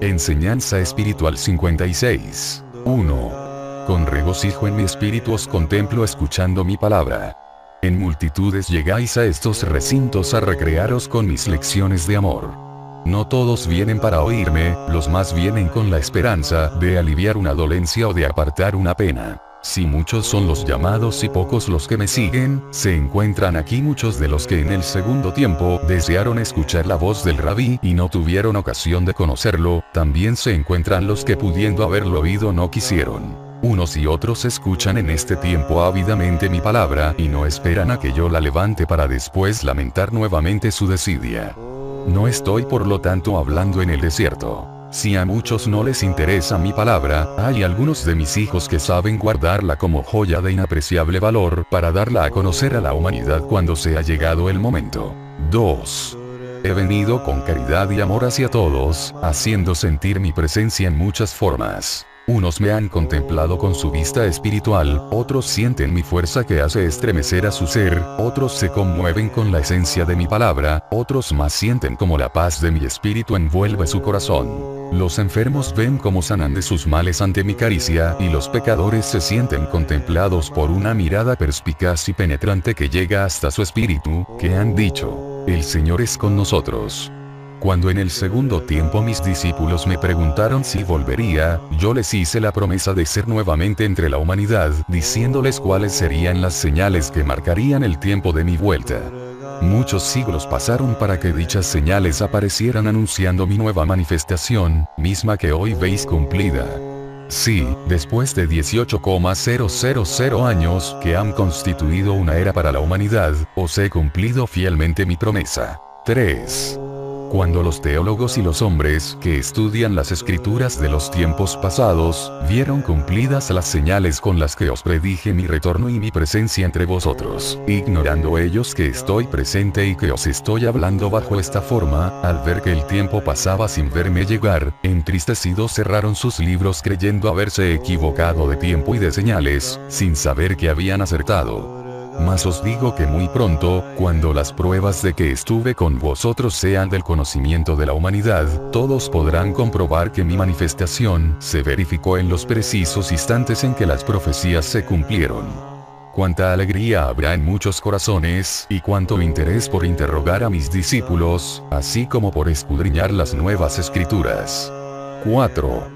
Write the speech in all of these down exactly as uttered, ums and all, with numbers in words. Enseñanza espiritual cincuenta y seis. uno. Con regocijo en mi espíritu os contemplo escuchando mi palabra. En multitudes llegáis a estos recintos a recrearos con mis lecciones de amor. No todos vienen para oírme, los más vienen con la esperanza de aliviar una dolencia o de apartar una pena. Si muchos son los llamados y pocos los que me siguen, se encuentran aquí muchos de los que en el segundo tiempo desearon escuchar la voz del rabí y no tuvieron ocasión de conocerlo, también se encuentran los que pudiendo haberlo oído no quisieron. Unos y otros escuchan en este tiempo ávidamente mi palabra y no esperan a que yo la levante para después lamentar nuevamente su desidia. No estoy por lo tanto hablando en el desierto. Si a muchos no les interesa mi palabra, hay algunos de mis hijos que saben guardarla como joya de inapreciable valor para darla a conocer a la humanidad cuando se ha llegado el momento. dos. He venido con caridad y amor hacia todos, haciendo sentir mi presencia en muchas formas. Unos me han contemplado con su vista espiritual, otros sienten mi fuerza que hace estremecer a su ser, otros se conmueven con la esencia de mi palabra, otros más sienten como la paz de mi espíritu envuelve su corazón. Los enfermos ven cómo sanan de sus males ante mi caricia, y los pecadores se sienten contemplados por una mirada perspicaz y penetrante que llega hasta su espíritu, que han dicho: el Señor es con nosotros. Cuando en el segundo tiempo mis discípulos me preguntaron si volvería, yo les hice la promesa de ser nuevamente entre la humanidad, diciéndoles cuáles serían las señales que marcarían el tiempo de mi vuelta. Muchos siglos pasaron para que dichas señales aparecieran anunciando mi nueva manifestación, misma que hoy veis cumplida. Sí, después de dieciocho mil años que han constituido una era para la humanidad, os he cumplido fielmente mi promesa. tres. Cuando los teólogos y los hombres que estudian las escrituras de los tiempos pasados, vieron cumplidas las señales con las que os predije mi retorno y mi presencia entre vosotros, ignorando ellos que estoy presente y que os estoy hablando bajo esta forma, al ver que el tiempo pasaba sin verme llegar, entristecidos cerraron sus libros creyendo haberse equivocado de tiempo y de señales, sin saber que habían acertado. Mas os digo que muy pronto, cuando las pruebas de que estuve con vosotros sean del conocimiento de la humanidad, todos podrán comprobar que mi manifestación se verificó en los precisos instantes en que las profecías se cumplieron. Cuánta alegría habrá en muchos corazones, y cuánto interés por interrogar a mis discípulos, así como por escudriñar las nuevas escrituras. cuatro.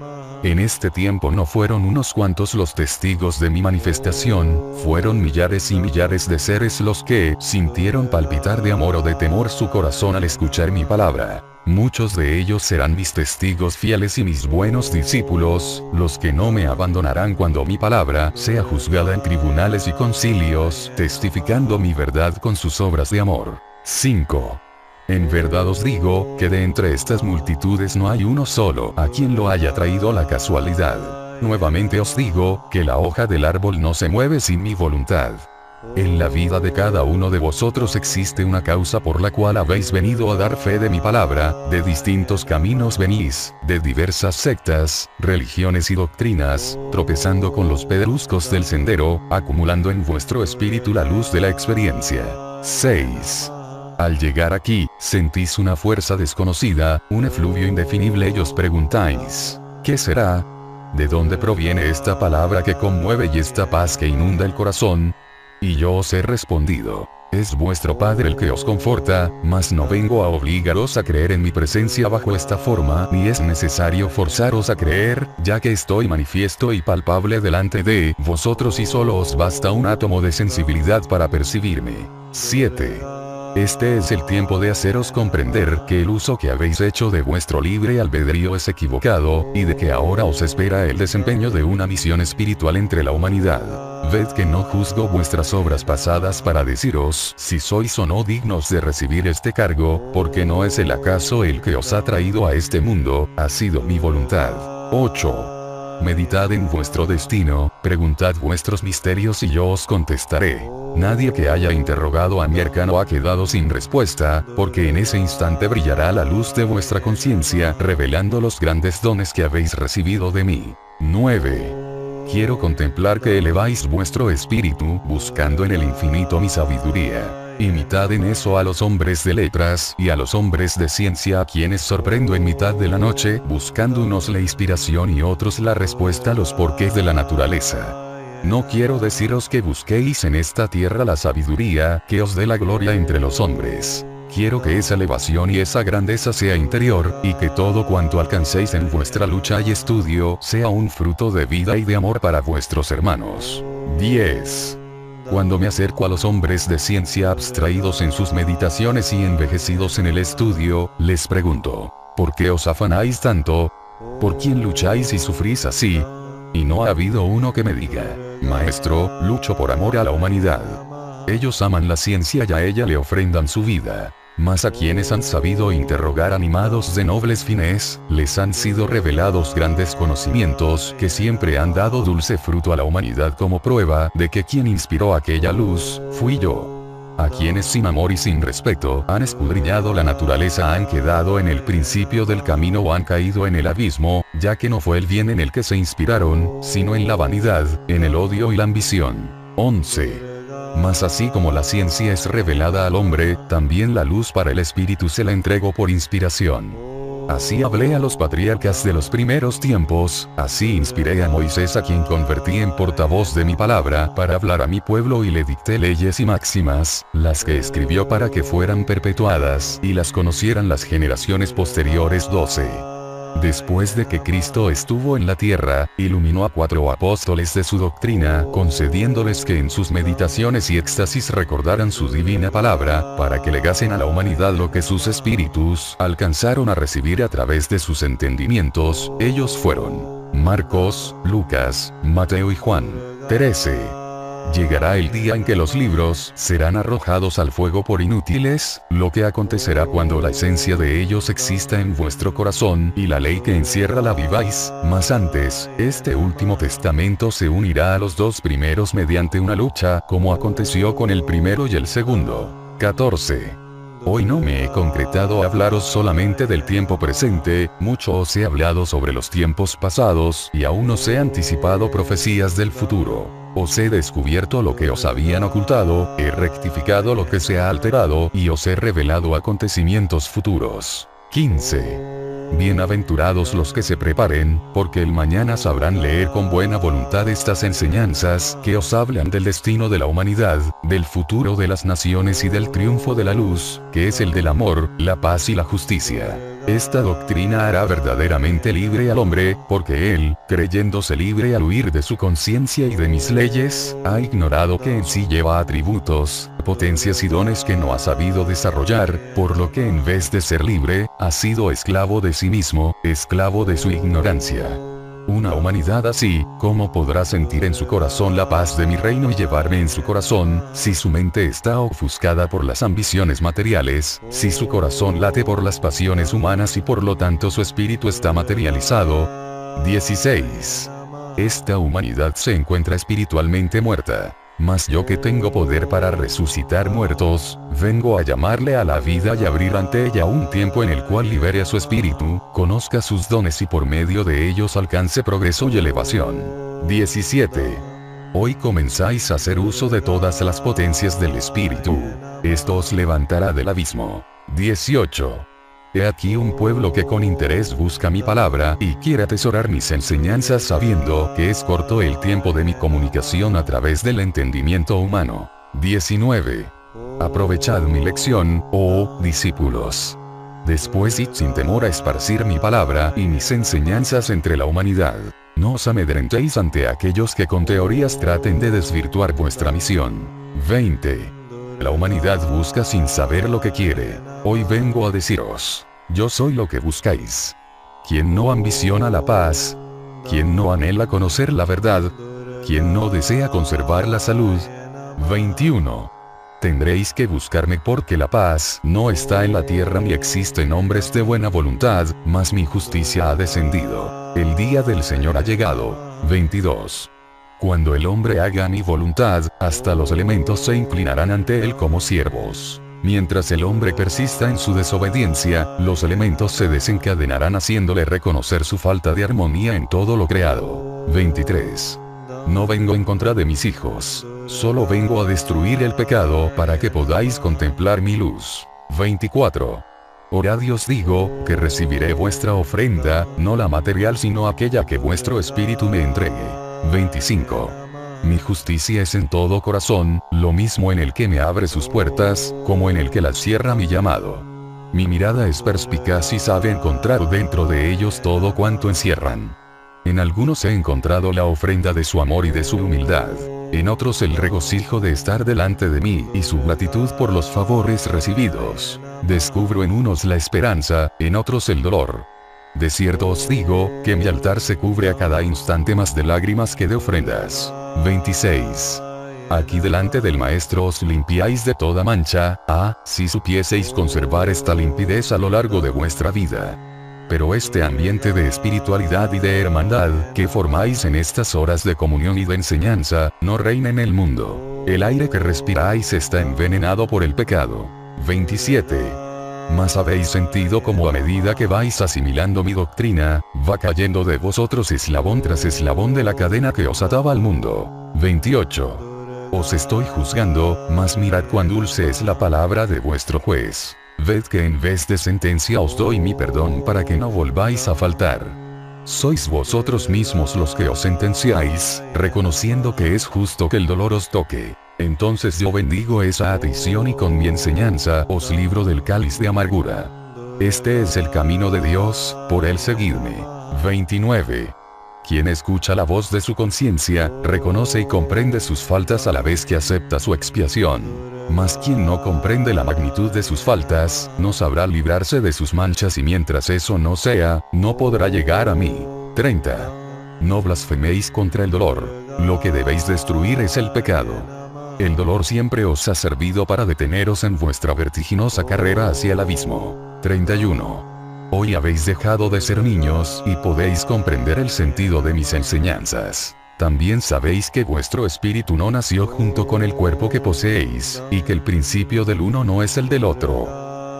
En este tiempo no fueron unos cuantos los testigos de mi manifestación, fueron millares y millares de seres los que sintieron palpitar de amor o de temor su corazón al escuchar mi palabra. Muchos de ellos serán mis testigos fieles y mis buenos discípulos, los que no me abandonarán cuando mi palabra sea juzgada en tribunales y concilios, testificando mi verdad con sus obras de amor. cinco. En verdad os digo, que de entre estas multitudes no hay uno solo a quien lo haya traído la casualidad. Nuevamente os digo, que la hoja del árbol no se mueve sin mi voluntad. En la vida de cada uno de vosotros existe una causa por la cual habéis venido a dar fe de mi palabra, de distintos caminos venís, de diversas sectas, religiones y doctrinas, tropezando con los pedruscos del sendero, acumulando en vuestro espíritu la luz de la experiencia. seis. Al llegar aquí, sentís una fuerza desconocida, un efluvio indefinible y os preguntáis: ¿qué será? ¿De dónde proviene esta palabra que conmueve y esta paz que inunda el corazón? Y yo os he respondido: es vuestro Padre el que os conforta, mas no vengo a obligaros a creer en mi presencia bajo esta forma, ni es necesario forzaros a creer, ya que estoy manifiesto y palpable delante de vosotros y solo os basta un átomo de sensibilidad para percibirme. siete. Este es el tiempo de haceros comprender que el uso que habéis hecho de vuestro libre albedrío es equivocado, y de que ahora os espera el desempeño de una misión espiritual entre la humanidad. Ved que no juzgo vuestras obras pasadas para deciros si sois o no dignos de recibir este cargo, porque no es el acaso el que os ha traído a este mundo, ha sido mi voluntad. ocho. Meditad en vuestro destino, preguntad vuestros misterios y yo os contestaré. Nadie que haya interrogado a mi arcano ha quedado sin respuesta, porque en ese instante brillará la luz de vuestra conciencia, revelando los grandes dones que habéis recibido de mí. nueve. Quiero contemplar que eleváis vuestro espíritu, buscando en el infinito mi sabiduría. Imitad en eso a los hombres de letras y a los hombres de ciencia, a quienes sorprendo en mitad de la noche, buscando unos la inspiración y otros la respuesta a los porqués de la naturaleza. No quiero deciros que busquéis en esta tierra la sabiduría, que os dé la gloria entre los hombres. Quiero que esa elevación y esa grandeza sea interior, y que todo cuanto alcancéis en vuestra lucha y estudio sea un fruto de vida y de amor para vuestros hermanos. diez. Cuando me acerco a los hombres de ciencia abstraídos en sus meditaciones y envejecidos en el estudio, les pregunto: ¿por qué os afanáis tanto? ¿Por quién lucháis y sufrís así? Y no ha habido uno que me diga: maestro, lucho por amor a la humanidad. Ellos aman la ciencia y a ella le ofrendan su vida. Mas a quienes han sabido interrogar animados de nobles fines, les han sido revelados grandes conocimientos que siempre han dado dulce fruto a la humanidad, como prueba de que quien inspiró aquella luz fui yo. A quienes sin amor y sin respeto han escudriñado la naturaleza han quedado en el principio del camino o han caído en el abismo, ya que no fue el bien en el que se inspiraron, sino en la vanidad, en el odio y la ambición. once. Mas así como la ciencia es revelada al hombre, también la luz para el espíritu se la entregó por inspiración. Así hablé a los patriarcas de los primeros tiempos, así inspiré a Moisés, a quien convertí en portavoz de mi palabra para hablar a mi pueblo, y le dicté leyes y máximas, las que escribió para que fueran perpetuadas y las conocieran las generaciones posteriores. doce. Después de que Cristo estuvo en la tierra, iluminó a cuatro apóstoles de su doctrina, concediéndoles que en sus meditaciones y éxtasis recordaran su divina palabra, para que legasen a la humanidad lo que sus espíritus alcanzaron a recibir a través de sus entendimientos. Ellos fueron Marcos, Lucas, Mateo y Juan. trece. Llegará el día en que los libros serán arrojados al fuego por inútiles, lo que acontecerá cuando la esencia de ellos exista en vuestro corazón y la ley que encierra la viváis. Mas antes, este último testamento se unirá a los dos primeros mediante una lucha, como aconteció con el primero y el segundo. catorce. Hoy no me he concretado a hablaros solamente del tiempo presente, mucho os he hablado sobre los tiempos pasados y aún os he anticipado profecías del futuro. Os he descubierto lo que os habían ocultado, he rectificado lo que se ha alterado y os he revelado acontecimientos futuros. quince. Bienaventurados los que se preparen, porque el mañana sabrán leer con buena voluntad estas enseñanzas que os hablan del destino de la humanidad, del futuro de las naciones y del triunfo de la luz, que es el del amor, la paz y la justicia. Esta doctrina hará verdaderamente libre al hombre, porque él, creyéndose libre al huir de su conciencia y de mis leyes, ha ignorado que en sí lleva atributos, potencias y dones que no ha sabido desarrollar, por lo que en vez de ser libre, ha sido esclavo de sí mismo, esclavo de su ignorancia. Una humanidad así, ¿cómo podrá sentir en su corazón la paz de mi reino y llevarme en su corazón, si su mente está ofuscada por las ambiciones materiales, si su corazón late por las pasiones humanas y por lo tanto su espíritu está materializado? dieciséis. Esta humanidad se encuentra espiritualmente muerta. Mas yo, que tengo poder para resucitar muertos, vengo a llamarle a la vida y abrir ante ella un tiempo en el cual libere a su espíritu, conozca sus dones y por medio de ellos alcance progreso y elevación. diecisiete. Hoy comenzáis a hacer uso de todas las potencias del espíritu. Esto os levantará del abismo. dieciocho. He aquí un pueblo que con interés busca mi palabra y quiere atesorar mis enseñanzas, sabiendo que es corto el tiempo de mi comunicación a través del entendimiento humano. diecinueve. Aprovechad mi lección, oh discípulos. Después id sin temor a esparcir mi palabra y mis enseñanzas entre la humanidad. No os amedrentéis ante aquellos que con teorías traten de desvirtuar vuestra misión. veinte. La humanidad busca sin saber lo que quiere. Hoy vengo a deciros: yo soy lo que buscáis. Quien no ambiciona la paz, quien no anhela conocer la verdad, quien no desea conservar la salud. veintiuno. Tendréis que buscarme, porque la paz no está en la tierra ni existen hombres de buena voluntad, mas mi justicia ha descendido. El día del Señor ha llegado. veintidós. Cuando el hombre haga mi voluntad, hasta los elementos se inclinarán ante él como siervos. Mientras el hombre persista en su desobediencia, los elementos se desencadenarán haciéndole reconocer su falta de armonía en todo lo creado. veintitrés. No vengo en contra de mis hijos. Solo vengo a destruir el pecado para que podáis contemplar mi luz. veinticuatro. Orad y os digo, que recibiré vuestra ofrenda, no la material sino aquella que vuestro espíritu me entregue. veinticinco. Mi justicia es en todo corazón, lo mismo en el que me abre sus puertas, como en el que las cierra mi llamado. Mi mirada es perspicaz y sabe encontrar dentro de ellos todo cuanto encierran. En algunos he encontrado la ofrenda de su amor y de su humildad. En otros el regocijo de estar delante de mí y su gratitud por los favores recibidos. Descubro en unos la esperanza, en otros el dolor. De cierto os digo, que mi altar se cubre a cada instante más de lágrimas que de ofrendas. veintiséis. Aquí delante del Maestro os limpiáis de toda mancha, ah, si supieseis conservar esta limpidez a lo largo de vuestra vida. Pero este ambiente de espiritualidad y de hermandad, que formáis en estas horas de comunión y de enseñanza, no reina en el mundo. El aire que respiráis está envenenado por el pecado. veintisiete. Mas habéis sentido como a medida que vais asimilando mi doctrina, va cayendo de vosotros eslabón tras eslabón de la cadena que os ataba al mundo. veintiocho. Os estoy juzgando, mas mirad cuán dulce es la palabra de vuestro juez. Ved que en vez de sentencia os doy mi perdón para que no volváis a faltar. Sois vosotros mismos los que os sentenciáis, reconociendo que es justo que el dolor os toque. Entonces yo bendigo esa adicción y con mi enseñanza os libro del cáliz de amargura. Este es el camino de Dios, por él seguidme. veintinueve. Quien escucha la voz de su conciencia, reconoce y comprende sus faltas a la vez que acepta su expiación. Mas quien no comprende la magnitud de sus faltas, no sabrá librarse de sus manchas y mientras eso no sea, no podrá llegar a mí. treinta. No blasfeméis contra el dolor. Lo que debéis destruir es el pecado. El dolor siempre os ha servido para deteneros en vuestra vertiginosa carrera hacia el abismo. treinta y uno. Hoy habéis dejado de ser niños y podéis comprender el sentido de mis enseñanzas. También sabéis que vuestro espíritu no nació junto con el cuerpo que poseéis, y que el principio del uno no es el del otro.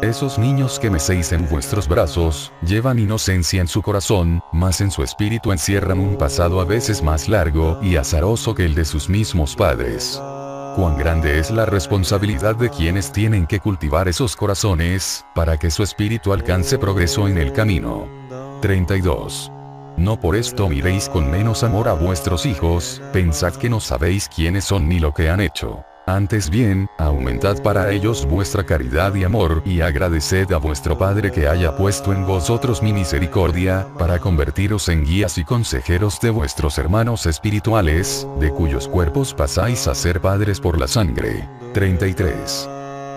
Esos niños que mecéis en vuestros brazos, llevan inocencia en su corazón, mas en su espíritu encierran un pasado a veces más largo y azaroso que el de sus mismos padres. Cuán grande es la responsabilidad de quienes tienen que cultivar esos corazones, para que su espíritu alcance progreso en el camino. treinta y dos. No por esto miréis con menos amor a vuestros hijos, pensad que no sabéis quiénes son ni lo que han hecho. Antes bien, aumentad para ellos vuestra caridad y amor y agradeced a vuestro Padre que haya puesto en vosotros mi misericordia, para convertiros en guías y consejeros de vuestros hermanos espirituales, de cuyos cuerpos pasáis a ser padres por la sangre. treinta y tres.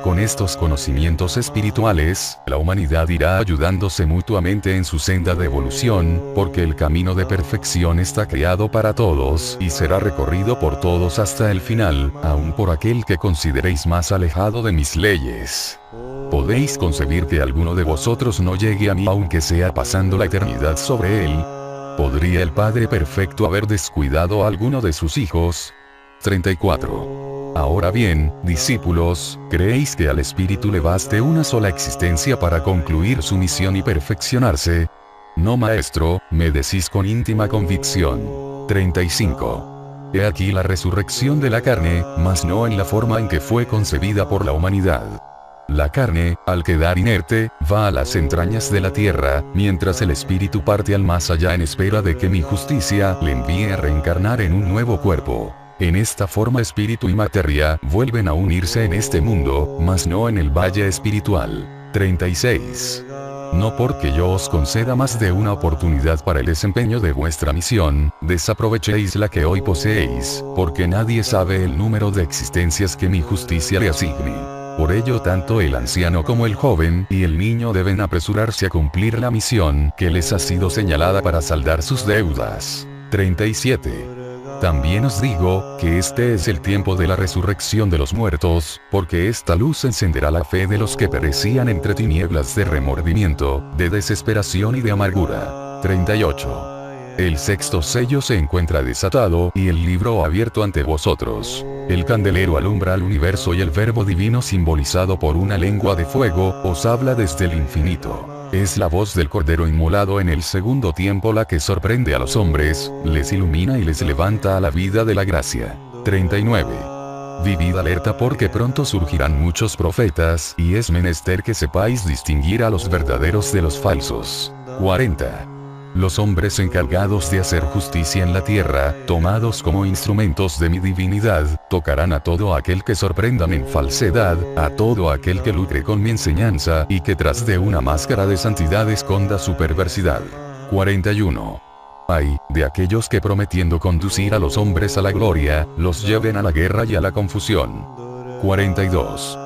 Con estos conocimientos espirituales, la humanidad irá ayudándose mutuamente en su senda de evolución, porque el camino de perfección está creado para todos y será recorrido por todos hasta el final, aun por aquel que consideréis más alejado de mis leyes. ¿Podéis concebir que alguno de vosotros no llegue a mí aunque sea pasando la eternidad sobre él? ¿Podría el Padre Perfecto haber descuidado a alguno de sus hijos? treinta y cuatro. Ahora bien, discípulos, ¿creéis que al espíritu le baste una sola existencia para concluir su misión y perfeccionarse? No, maestro, me decís con íntima convicción. treinta y cinco. He aquí la resurrección de la carne, mas no en la forma en que fue concebida por la humanidad. La carne, al quedar inerte, va a las entrañas de la tierra, mientras el espíritu parte al más allá en espera de que mi justicia le envíe a reencarnar en un nuevo cuerpo. En esta forma espíritu y materia vuelven a unirse en este mundo, mas no en el valle espiritual. treinta y seis. No porque yo os conceda más de una oportunidad para el desempeño de vuestra misión, desaprovechéis la que hoy poseéis, porque nadie sabe el número de existencias que mi justicia le asigne. Por ello tanto el anciano como el joven y el niño deben apresurarse a cumplir la misión que les ha sido señalada para saldar sus deudas. treinta y siete. También os digo, que este es el tiempo de la resurrección de los muertos, porque esta luz encenderá la fe de los que perecían entre tinieblas de remordimiento, de desesperación y de amargura. treinta y ocho. El sexto sello se encuentra desatado y el libro abierto ante vosotros. El candelero alumbra al universo y el verbo divino simbolizado por una lengua de fuego, os habla desde el infinito. Es la voz del Cordero inmolado en el segundo tiempo la que sorprende a los hombres, les ilumina y les levanta a la vida de la gracia. treinta y nueve. Vivid alerta porque pronto surgirán muchos profetas, y es menester que sepáis distinguir a los verdaderos de los falsos. cuarenta. Los hombres encargados de hacer justicia en la tierra, tomados como instrumentos de mi divinidad, tocarán a todo aquel que sorprendan en falsedad, a todo aquel que lucre con mi enseñanza, y que tras de una máscara de santidad esconda su perversidad. cuarenta y uno. Ay, de aquellos que prometiendo conducir a los hombres a la gloria, los lleven a la guerra y a la confusión. cuarenta y dos.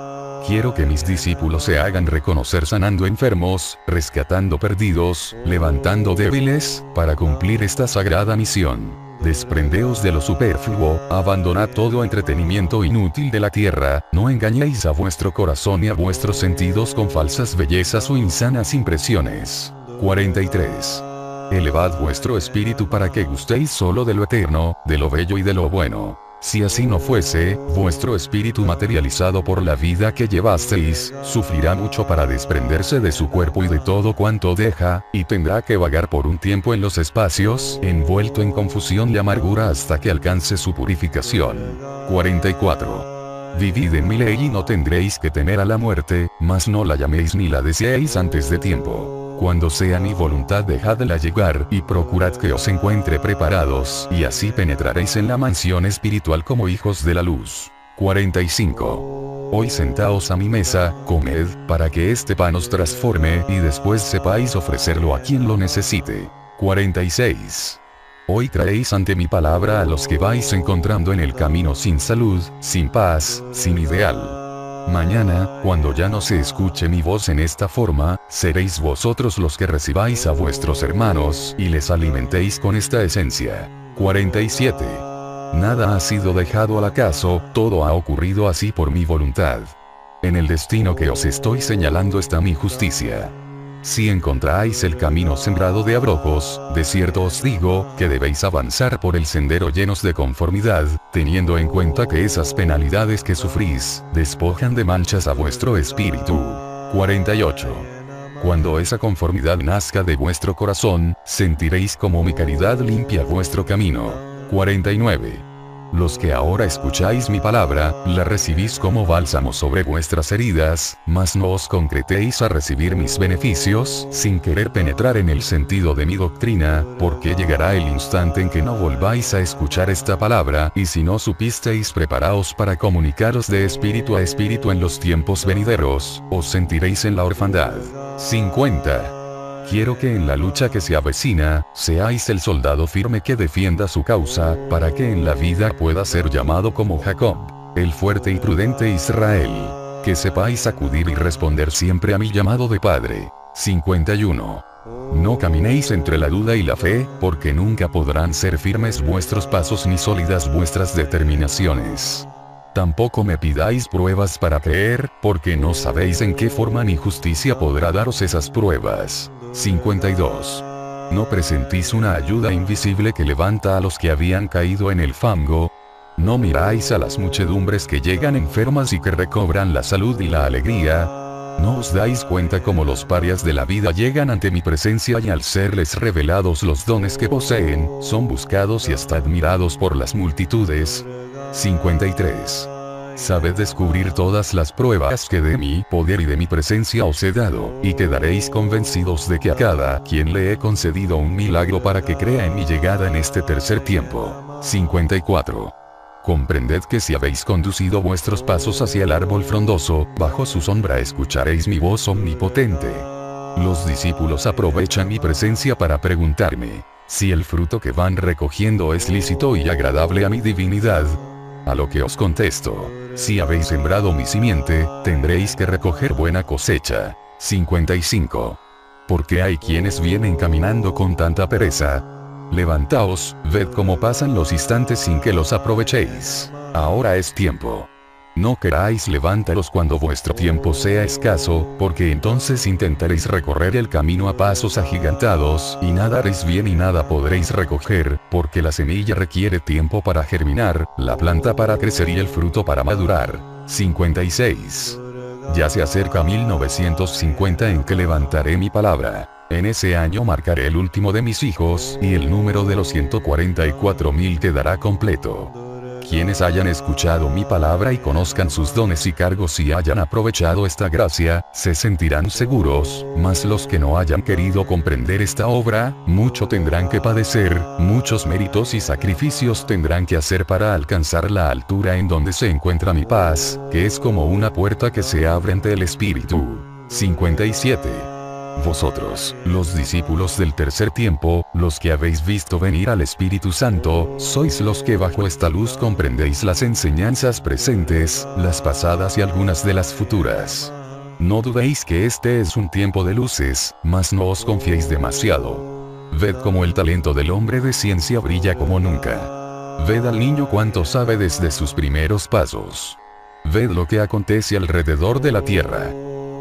Quiero que mis discípulos se hagan reconocer sanando enfermos, rescatando perdidos, levantando débiles, para cumplir esta sagrada misión. Desprendeos de lo superfluo, abandonad todo entretenimiento inútil de la tierra, no engañéis a vuestro corazón y a vuestros sentidos con falsas bellezas o insanas impresiones. cuarenta y tres. Elevad vuestro espíritu para que gustéis solo de lo eterno, de lo bello y de lo bueno. Si así no fuese, vuestro espíritu materializado por la vida que llevasteis, sufrirá mucho para desprenderse de su cuerpo y de todo cuanto deja, y tendrá que vagar por un tiempo en los espacios, envuelto en confusión y amargura hasta que alcance su purificación. cuarenta y cuatro. Vivid en mi ley y no tendréis que temer a la muerte, mas no la llaméis ni la deseéis antes de tiempo. Cuando sea mi voluntad dejadla llegar, y procurad que os encuentre preparados, y así penetraréis en la mansión espiritual como hijos de la luz. cuarenta y cinco. Hoy sentaos a mi mesa, comed, para que este pan os transforme, y después sepáis ofrecerlo a quien lo necesite. cuarenta y seis. Hoy traéis ante mi palabra a los que vais encontrando en el camino sin salud, sin paz, sin ideal. Mañana, cuando ya no se escuche mi voz en esta forma, seréis vosotros los que recibáis a vuestros hermanos y les alimentéis con esta esencia. cuarenta y siete. Nada ha sido dejado al acaso, todo ha ocurrido así por mi voluntad. En el destino que os estoy señalando está mi justicia. Si encontráis el camino sembrado de abrojos, de cierto os digo, que debéis avanzar por el sendero llenos de conformidad, teniendo en cuenta que esas penalidades que sufrís, despojan de manchas a vuestro espíritu. cuarenta y ocho. Cuando esa conformidad nazca de vuestro corazón, sentiréis como mi caridad limpia vuestro camino. cuarenta y nueve. Los que ahora escucháis mi palabra, la recibís como bálsamo sobre vuestras heridas, mas no os concretéis a recibir mis beneficios, sin querer penetrar en el sentido de mi doctrina, porque llegará el instante en que no volváis a escuchar esta palabra, y si no supisteis preparaos para comunicaros de espíritu a espíritu en los tiempos venideros, os sentiréis en la orfandad. cincuenta. Quiero que en la lucha que se avecina, seáis el soldado firme que defienda su causa, para que en la vida pueda ser llamado como Jacob, el fuerte y prudente Israel. Que sepáis acudir y responder siempre a mi llamado de Padre. cincuenta y uno. No caminéis entre la duda y la fe, porque nunca podrán ser firmes vuestros pasos ni sólidas vuestras determinaciones. Tampoco me pidáis pruebas para creer, porque no sabéis en qué forma ni justicia podrá daros esas pruebas. cincuenta y dos. ¿No presentís una ayuda invisible que levanta a los que habían caído en el fango? ¿No miráis a las muchedumbres que llegan enfermas y que recobran la salud y la alegría? ¿No os dais cuenta cómo los parias de la vida llegan ante mi presencia y al serles revelados los dones que poseen, son buscados y hasta admirados por las multitudes? cincuenta y tres. Sabed descubrir todas las pruebas que de mi poder y de mi presencia os he dado, y quedaréis convencidos de que a cada quien le he concedido un milagro para que crea en mi llegada en este tercer tiempo. cincuenta y cuatro. Comprended que si habéis conducido vuestros pasos hacia el árbol frondoso, bajo su sombra escucharéis mi voz omnipotente. Los discípulos aprovechan mi presencia para preguntarme, si el fruto que van recogiendo es lícito y agradable a mi divinidad. A lo que os contesto, si habéis sembrado mi simiente, tendréis que recoger buena cosecha. cincuenta y cinco. Porque hay quienes vienen caminando con tanta pereza. Levantaos, ved cómo pasan los instantes sin que los aprovechéis. Ahora es tiempo. No queráis levantaros cuando vuestro tiempo sea escaso, porque entonces intentaréis recorrer el camino a pasos agigantados, y nada haréis bien y nada podréis recoger, porque la semilla requiere tiempo para germinar, la planta para crecer y el fruto para madurar. cincuenta y seis. Ya se acerca mil novecientos cincuenta en que levantaré mi palabra. En ese año marcaré el último de mis hijos, y el número de los ciento cuarenta y cuatro mil quedará completo. Quienes hayan escuchado mi palabra y conozcan sus dones y cargos y hayan aprovechado esta gracia, se sentirán seguros, mas los que no hayan querido comprender esta obra, mucho tendrán que padecer, muchos méritos y sacrificios tendrán que hacer para alcanzar la altura en donde se encuentra mi paz, que es como una puerta que se abre ante el Espíritu. cincuenta y siete. Vosotros, los discípulos del tercer tiempo, los que habéis visto venir al Espíritu Santo, sois los que bajo esta luz comprendéis las enseñanzas presentes, las pasadas y algunas de las futuras. No dudéis que este es un tiempo de luces, mas no os confiéis demasiado. Ved cómo el talento del hombre de ciencia brilla como nunca. Ved al niño cuánto sabe desde sus primeros pasos. Ved lo que acontece alrededor de la tierra.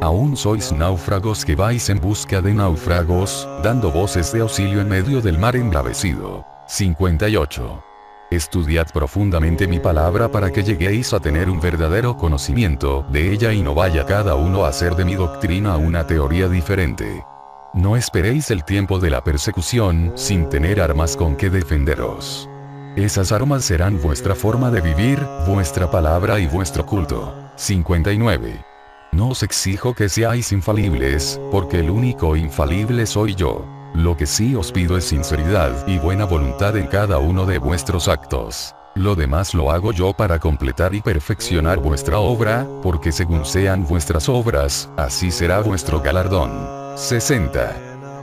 Aún sois náufragos que vais en busca de náufragos, dando voces de auxilio en medio del mar embravecido. cincuenta y ocho. Estudiad profundamente mi palabra para que lleguéis a tener un verdadero conocimiento de ella y no vaya cada uno a hacer de mi doctrina una teoría diferente. No esperéis el tiempo de la persecución sin tener armas con que defenderos. Esas armas serán vuestra forma de vivir, vuestra palabra y vuestro culto. cincuenta y nueve. No os exijo que seáis infalibles, porque el único infalible soy yo. Lo que sí os pido es sinceridad y buena voluntad en cada uno de vuestros actos. Lo demás lo hago yo para completar y perfeccionar vuestra obra, porque según sean vuestras obras, así será vuestro galardón. sesenta.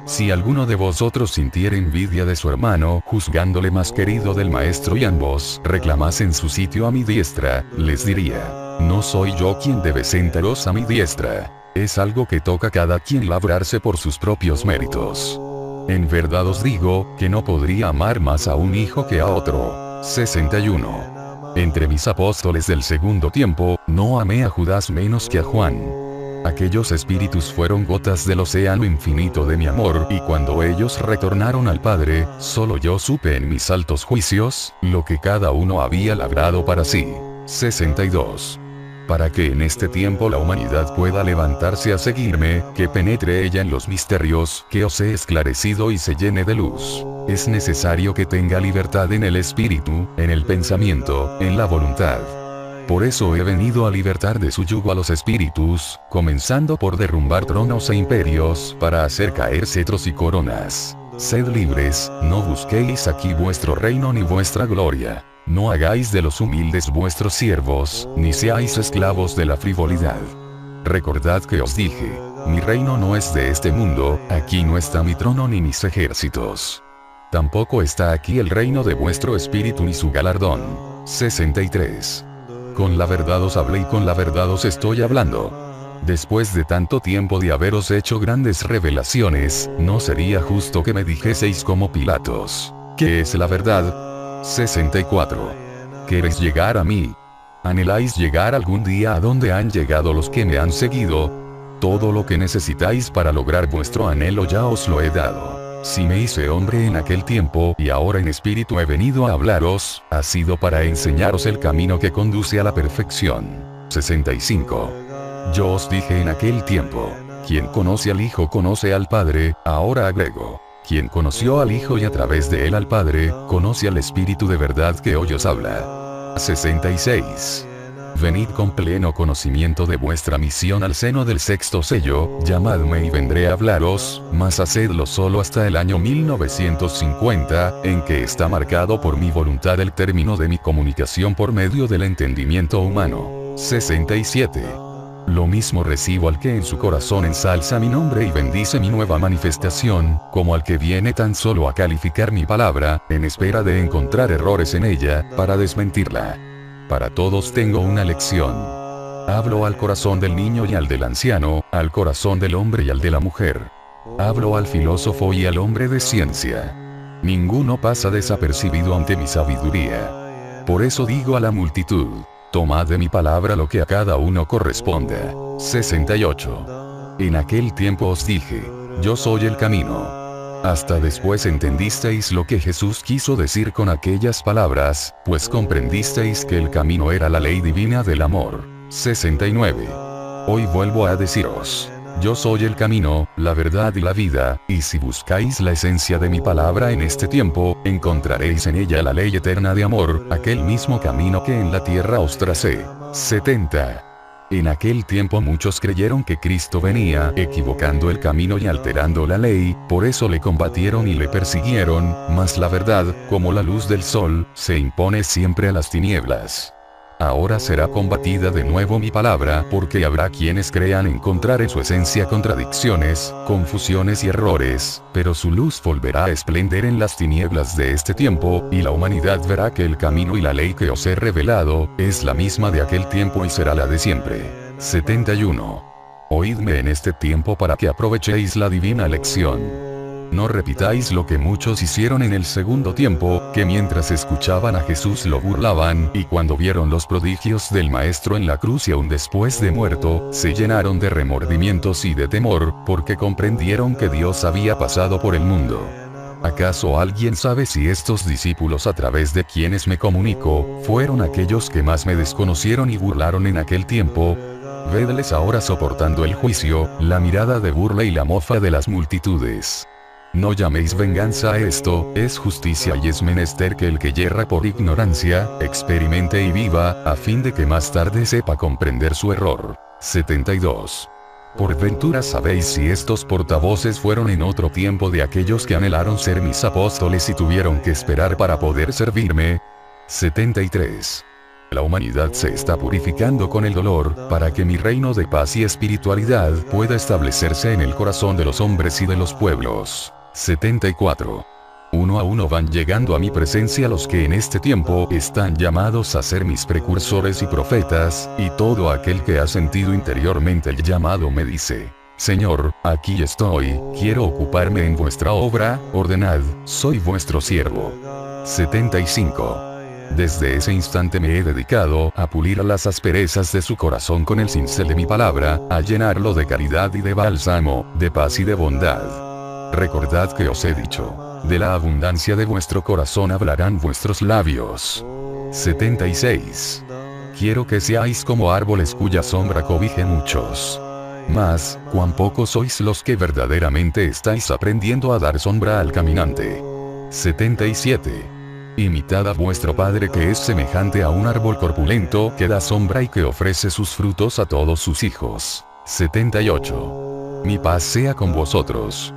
Si alguno de vosotros sintiere envidia de su hermano, juzgándole más querido del maestro y ambos reclamasen su sitio a mi diestra, les diría: no soy yo quien debe sentaros a mi diestra. Es algo que toca cada quien labrarse por sus propios méritos. En verdad os digo, que no podría amar más a un hijo que a otro. sesenta y uno. Entre mis apóstoles del segundo tiempo, no amé a Judas menos que a Juan. Aquellos espíritus fueron gotas del océano infinito de mi amor, y cuando ellos retornaron al Padre, solo yo supe en mis altos juicios, lo que cada uno había labrado para sí. sesenta y dos. Para que en este tiempo la humanidad pueda levantarse a seguirme, que penetre ella en los misterios que os he esclarecido y se llene de luz. Es necesario que tenga libertad en el espíritu, en el pensamiento, en la voluntad. Por eso he venido a libertar de su yugo a los espíritus, comenzando por derrumbar tronos e imperios, para hacer caer cetros y coronas. Sed libres, no busquéis aquí vuestro reino ni vuestra gloria. No hagáis de los humildes vuestros siervos, ni seáis esclavos de la frivolidad. Recordad que os dije: mi reino no es de este mundo, aquí no está mi trono ni mis ejércitos. Tampoco está aquí el reino de vuestro espíritu ni su galardón. sesenta y tres. Con la verdad os hablé y con la verdad os estoy hablando. Después de tanto tiempo de haberos hecho grandes revelaciones, no sería justo que me dijeseis como Pilatos: ¿qué es la verdad? sesenta y cuatro. ¿Queréis llegar a mí? ¿Anheláis llegar algún día a donde han llegado los que me han seguido? Todo lo que necesitáis para lograr vuestro anhelo ya os lo he dado. Si me hice hombre en aquel tiempo y ahora en espíritu he venido a hablaros, ha sido para enseñaros el camino que conduce a la perfección. sesenta y cinco. Yo os dije en aquel tiempo: quien conoce al Hijo conoce al Padre. Ahora agrego: quien conoció al Hijo y a través de él al Padre, conoce al Espíritu de verdad que hoy os habla. sesenta y seis. Venid con pleno conocimiento de vuestra misión al seno del sexto sello, llamadme y vendré a hablaros, mas hacedlo solo hasta el año mil novecientos cincuenta, en que está marcado por mi voluntad el término de mi comunicación por medio del entendimiento humano. sesenta y siete. Lo mismo recibo al que en su corazón ensalza mi nombre y bendice mi nueva manifestación, como al que viene tan solo a calificar mi palabra, en espera de encontrar errores en ella, para desmentirla. Para todos tengo una lección. Hablo al corazón del niño y al del anciano, al corazón del hombre y al de la mujer. Hablo al filósofo y al hombre de ciencia. Ninguno pasa desapercibido ante mi sabiduría. Por eso digo a la multitud: tomad de mi palabra lo que a cada uno corresponda. sesenta y ocho. En aquel tiempo os dije: yo soy el camino. Hasta después entendisteis lo que Jesús quiso decir con aquellas palabras, pues comprendisteis que el camino era la ley divina del amor. sesenta y nueve. Hoy vuelvo a deciros, yo soy el camino, la verdad y la vida, y si buscáis la esencia de mi palabra en este tiempo, encontraréis en ella la ley eterna de amor, aquel mismo camino que en la tierra os tracé. setenta. En aquel tiempo muchos creyeron que Cristo venía, equivocando el camino y alterando la ley, por eso le combatieron y le persiguieron, mas la verdad, como la luz del sol, se impone siempre a las tinieblas. Ahora será combatida de nuevo mi palabra, porque habrá quienes crean encontrar en su esencia contradicciones, confusiones y errores, pero su luz volverá a esplender en las tinieblas de este tiempo, y la humanidad verá que el camino y la ley que os he revelado, es la misma de aquel tiempo y será la de siempre. setenta y uno. Oídme en este tiempo para que aprovechéis la divina lección. No repitáis lo que muchos hicieron en el segundo tiempo, que mientras escuchaban a Jesús lo burlaban, y cuando vieron los prodigios del Maestro en la cruz y aún después de muerto, se llenaron de remordimientos y de temor, porque comprendieron que Dios había pasado por el mundo. ¿Acaso alguien sabe si estos discípulos a través de quienes me comunico, fueron aquellos que más me desconocieron y burlaron en aquel tiempo? Vedles ahora soportando el juicio, la mirada de burla y la mofa de las multitudes. No llaméis venganza a esto, es justicia y es menester que el que yerra por ignorancia, experimente y viva, a fin de que más tarde sepa comprender su error. setenta y dos. Por ventura sabéis si estos portavoces fueron en otro tiempo de aquellos que anhelaron ser mis apóstoles y tuvieron que esperar para poder servirme. setenta y tres. La humanidad se está purificando con el dolor, para que mi reino de paz y espiritualidad pueda establecerse en el corazón de los hombres y de los pueblos. setenta y cuatro. Uno a uno van llegando a mi presencia los que en este tiempo están llamados a ser mis precursores y profetas, y todo aquel que ha sentido interiormente el llamado me dice: Señor, aquí estoy, quiero ocuparme en vuestra obra, ordenad, soy vuestro siervo. setenta y cinco. Desde ese instante me he dedicado a pulir las asperezas de su corazón con el cincel de mi palabra, a llenarlo de caridad y de bálsamo, de paz y de bondad. Recordad que os he dicho, de la abundancia de vuestro corazón hablarán vuestros labios. setenta y seis. Quiero que seáis como árboles cuya sombra cobije muchos. Mas, cuán pocos sois los que verdaderamente estáis aprendiendo a dar sombra al caminante. setenta y siete. Imitad a vuestro Padre que es semejante a un árbol corpulento que da sombra y que ofrece sus frutos a todos sus hijos. setenta y ocho. Mi paz sea con vosotros.